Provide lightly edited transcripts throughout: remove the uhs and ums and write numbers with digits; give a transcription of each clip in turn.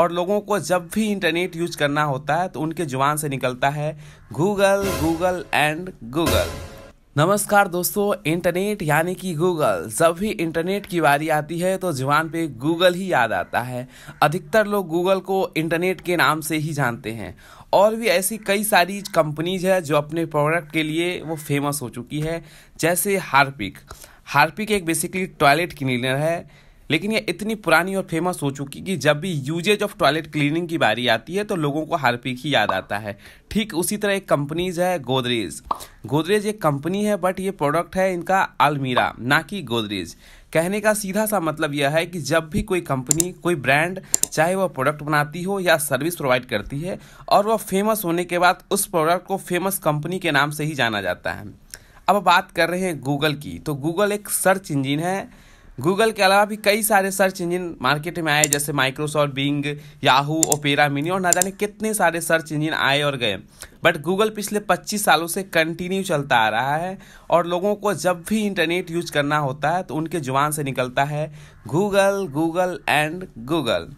और लोगों को जब भी इंटरनेट यूज करना होता है तो उनके जुबान से निकलता है गूगल गूगल एंड गूगल। नमस्कार दोस्तों, इंटरनेट यानी कि गूगल, जब भी इंटरनेट की बारी आती है तो जुबान पे गूगल ही याद आता है। अधिकतर लोग गूगल को इंटरनेट के नाम से ही जानते हैं और भी ऐसी कई सारी कंपनीज है जो अपने प्रोडक्ट के लिए वो फेमस हो चुकी है, जैसे हार्पिक एक बेसिकली टॉयलेट क्लीनर है, लेकिन ये इतनी पुरानी और फेमस हो चुकी कि जब भी यूजेज ऑफ टॉयलेट क्लीनिंग की बारी आती है तो लोगों को हार्पिक ही याद आता है। ठीक उसी तरह एक कंपनीज है गोदरेज एक कंपनी है, बट ये प्रोडक्ट है इनका अलमीरा, ना कि गोदरेज। कहने का सीधा सा मतलब यह है कि जब भी कोई कंपनी, कोई ब्रांड, चाहे वह प्रोडक्ट बनाती हो या सर्विस प्रोवाइड करती है और वह फेमस होने के बाद उस प्रोडक्ट को फेमस कंपनी के नाम से ही जाना जाता है। अब बात कर रहे हैं गूगल की, तो गूगल एक सर्च इंजिन है। गूगल के अलावा भी कई सारे सर्च इंजन मार्केट में आए, जैसे Microsoft Bing, Yahoo, Opera Mini और ना जाने कितने सारे सर्च इंजन आए और गए, बट गूगल पिछले 25 सालों से कंटिन्यू चलता आ रहा है। और लोगों को जब भी इंटरनेट यूज करना होता है तो उनके जुबान से निकलता है Google Google and Google.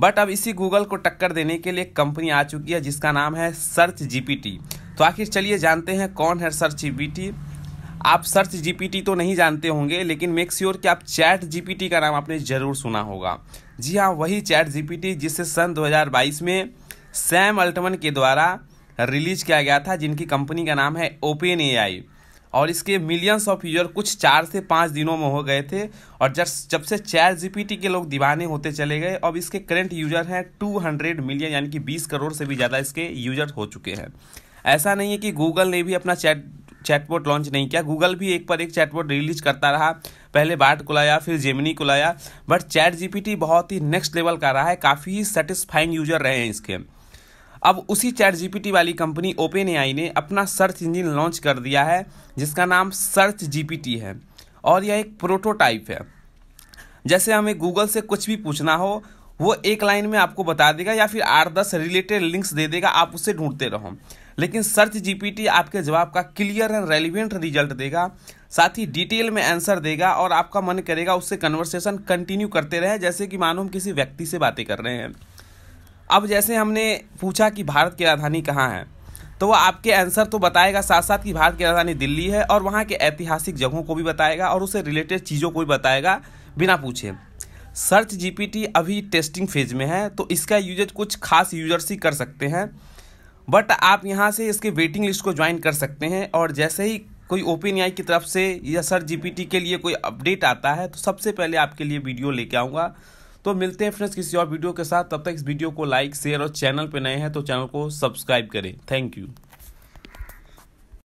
But अब इसी गूगल को टक्कर देने के लिए कंपनी आ चुकी है जिसका नाम है सर्च GPT। तो आखिर चलिए जानते हैं कौन है सर्च GPT। आप सर्च GPT तो नहीं जानते होंगे, लेकिन मेक श्योर कि आप ChatGPT का नाम आपने ज़रूर सुना होगा। जी हाँ, वही ChatGPT जिसे सन 2022 में सैम अल्टमन के द्वारा रिलीज किया गया था, जिनकी कंपनी का नाम है OpenAI, और इसके मिलियंस ऑफ यूजर कुछ 4 से 5 दिनों में हो गए थे। और जब से ChatGPT के लोग दीवाने होते चले गए, अब इसके करेंट यूजर हैं 200 मिलियन, यानी कि 20 करोड़ से भी ज़्यादा इसके यूजर हो चुके हैं। ऐसा नहीं है कि गूगल ने भी अपना चैटबॉट लॉन्च नहीं किया। गूगल भी एक पर एक चैटबॉट रिलीज करता रहा, पहले बार्ड को लाया, फिर जेमिनी को लाया, बट ChatGPT बहुत ही नेक्स्ट लेवल का रहा है। काफ़ी ही सेटिस्फाइंग यूजर रहे हैं इसके। अब उसी ChatGPT वाली कंपनी OpenAI ने अपना सर्च इंजन लॉन्च कर दिया है जिसका नाम SearchGPT है, और यह एक प्रोटोटाइप है। जैसे हमें गूगल से कुछ भी पूछना हो, वो एक लाइन में आपको बता देगा या फिर 8-10 रिलेटेड लिंक्स दे देगा, आप उससे ढूंढते रहो। लेकिन SearchGPT आपके जवाब का क्लियर एंड रेलिवेंट रिजल्ट देगा, साथ ही डिटेल में आंसर देगा, और आपका मन करेगा उससे कन्वर्सेशन कंटिन्यू करते रहे, जैसे कि मानो हम किसी व्यक्ति से बातें कर रहे हैं। अब जैसे हमने पूछा कि भारत की राजधानी कहाँ है, तो वह आपके आंसर तो बताएगा, साथ साथ कि भारत की राजधानी दिल्ली है, और वहाँ के ऐतिहासिक जगहों को भी बताएगा और उससे रिलेटेड चीज़ों को भी बताएगा बिना पूछे। SearchGPT अभी टेस्टिंग फेज में है, तो इसका यूजेज कुछ खास यूजर्स ही कर सकते हैं, बट आप यहाँ से इसके वेटिंग लिस्ट को ज्वाइन कर सकते हैं। और जैसे ही कोई OpenAI की तरफ से या SearchGPT के लिए कोई अपडेट आता है तो सबसे पहले आपके लिए वीडियो लेके आऊँगा। तो मिलते हैं फ्रेंड्स किसी और वीडियो के साथ, तब तक इस वीडियो को लाइक, शेयर, और चैनल पे नए हैं तो चैनल को सब्सक्राइब करें। Thank you.